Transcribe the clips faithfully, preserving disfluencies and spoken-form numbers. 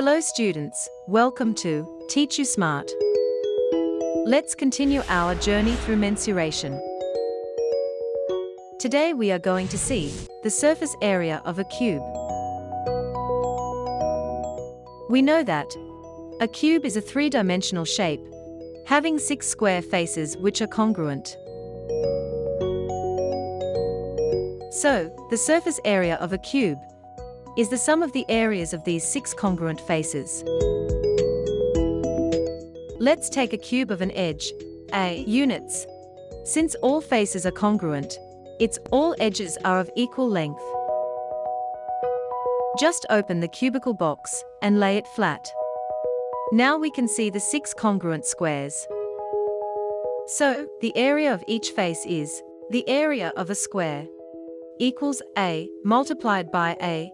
Hello students, welcome to Teach You Smart. Let's continue our journey through mensuration. Today we are going to see the surface area of a cube. We know that a cube is a three-dimensional shape, having six square faces which are congruent. So, the surface area of a cube is the sum of the areas of these six congruent faces. Let's take a cube of an edge, A, units. Since all faces are congruent, its all edges are of equal length. Just open the cubical box and lay it flat. Now we can see the six congruent squares. So, the area of each face is the area of a square equals A multiplied by A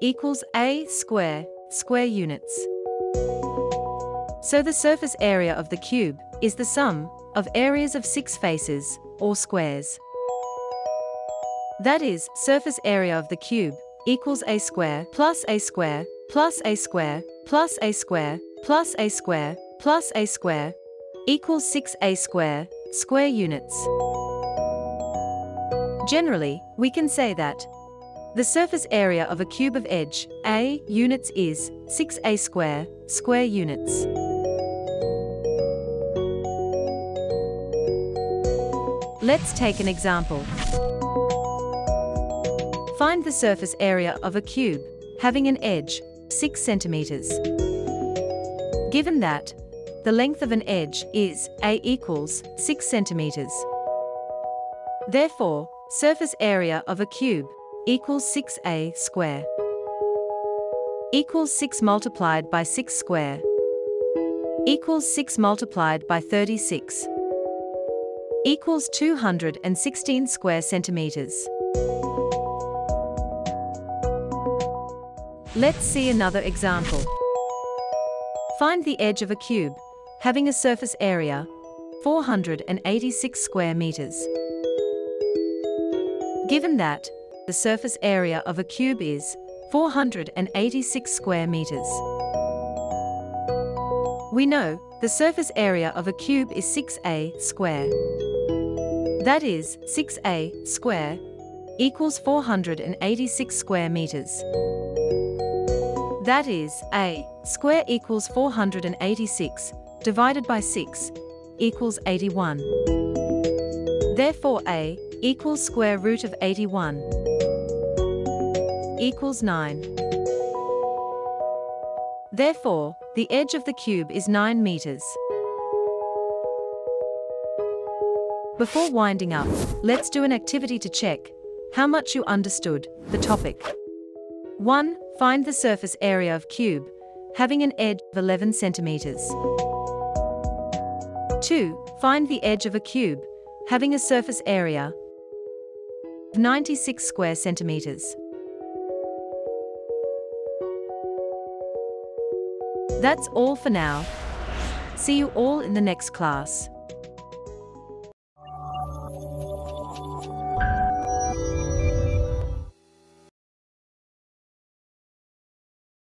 equals A square, square units. So the surface area of the cube is the sum of areas of six faces, or squares. That is, surface area of the cube equals A square plus A square plus A square plus A square plus A square plus A square equals six A square, square units. Generally, we can say that the surface area of a cube of edge, A, units is six A square, square units. Let's take an example. Find the surface area of a cube having an edge, six centimeters. Given that the length of an edge is A equals six centimeters. Therefore, surface area of a cube equals six A square equals six multiplied by six square equals six multiplied by thirty-six equals two hundred sixteen square centimeters. Let's see another example. Find the edge of a cube having a surface area four hundred eighty-six square meters. Given that the surface area of a cube is four hundred eighty-six square meters. We know the surface area of a cube is six A square. That is, six A square equals four hundred eighty-six square meters. That is, A square equals four hundred eighty-six divided by six equals eighty-one. Therefore, A equals square root of eighty-one. Equals nine. Therefore, the edge of the cube is nine meters. Before winding up, let's do an activity to check how much you understood the topic. one. Find the surface area of cube having an edge of eleven centimeters. two. Find the edge of a cube having a surface area of ninety-six square centimeters. That's all for now. See you all in the next class.